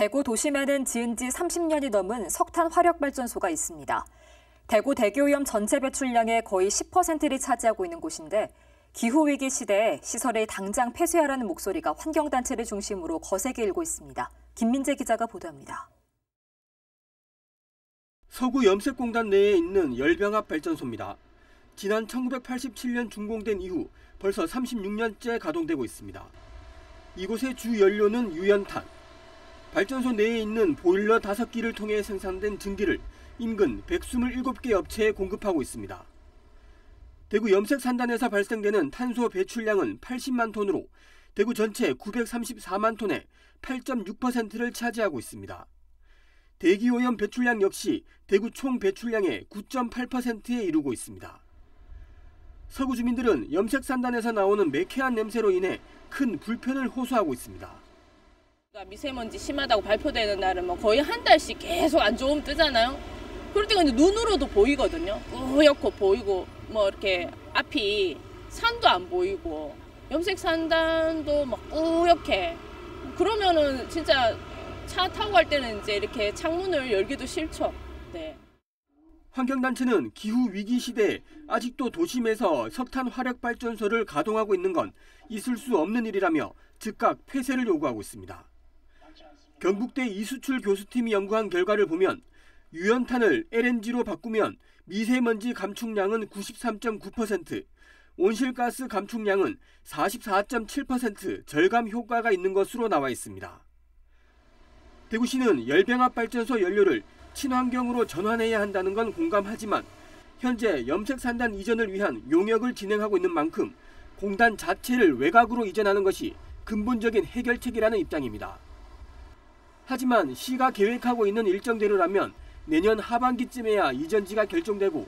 대구 도심에는 지은 지 30년이 넘은 석탄 화력발전소가 있습니다. 대구 대기오염 전체 배출량의 거의 10%를 차지하고 있는 곳인데 기후위기 시대에 시설을 당장 폐쇄하라는 목소리가 환경단체를 중심으로 거세게 일고 있습니다. 김민재 기자가 보도합니다. 서구 염색공단 내에 있는 열병합발전소입니다. 지난 1987년 준공된 이후 벌써 36년째 가동되고 있습니다. 이곳의 주 연료는 유연탄. 발전소 내에 있는 보일러 5기를 통해 생산된 증기를 인근 127개 업체에 공급하고 있습니다. 대구 염색산단에서 발생되는 탄소 배출량은 80만 톤으로 대구 전체 934만 톤의 8.6%를 차지하고 있습니다. 대기오염 배출량 역시 대구 총 배출량의 9.8%에 이르고 있습니다. 서구 주민들은 염색산단에서 나오는 매캐한 냄새로 인해 큰 불편을 호소하고 있습니다. 미세먼지 심하다고 발표되는 날은 거의 한 달씩 계속 안 좋음 뜨잖아요. 그럴 때가 이제 눈으로도 보이거든요. 뿌옇고 보이고 이렇게 앞이 산도 안 보이고 염색산단도 뿌옇게 그러면은 진짜 차 타고 갈 때는 이제 이렇게 창문을 열기도 싫죠. 네. 환경단체는 기후 위기 시대에 아직도 도심에서 석탄 화력 발전소를 가동하고 있는 건 있을 수 없는 일이라며 즉각 폐쇄를 요구하고 있습니다. 경북대 이수출 교수팀이 연구한 결과를 보면 유연탄을 LNG로 바꾸면 미세먼지 감축량은 93.9%, 온실가스 감축량은 44.7% 절감 효과가 있는 것으로 나와 있습니다. 대구시는 열병합 발전소 연료를 친환경으로 전환해야 한다는 건 공감하지만 현재 염색산단 이전을 위한 용역을 진행하고 있는 만큼 공단 자체를 외곽으로 이전하는 것이 근본적인 해결책이라는 입장입니다. 하지만 시가 계획하고 있는 일정대로라면 내년 하반기쯤에야 이전지가 결정되고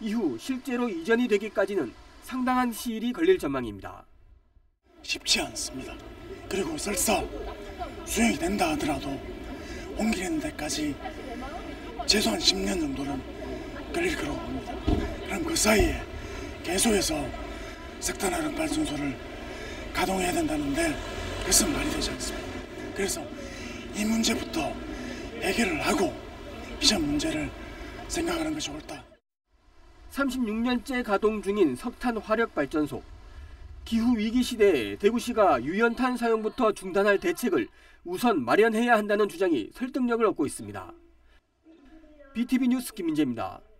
이후 실제로 이전이 되기까지는 상당한 시일이 걸릴 전망입니다. 쉽지 않습니다. 그리고 설사 수행이 된다 하더라도 옮기는 데까지 최소한 10년 정도는 걸릴 거라고 봅니다. 그럼 그 사이에 계속해서 석탄 화력 발전소를 가동해야 된다는데 그것은 말이 되지 않습니다. 그래서 이 문제부터 해결을 하고 이전 문제를 생각하는 것이 옳다. 36년째 가동 중인 석탄 화력 발전소. 기후 위기 시대에 대구시가 유연탄 사용부터 중단할 대책을 우선 마련해야 한다는 주장이 설득력을 얻고 있습니다. BTV 뉴스 김민재입니다.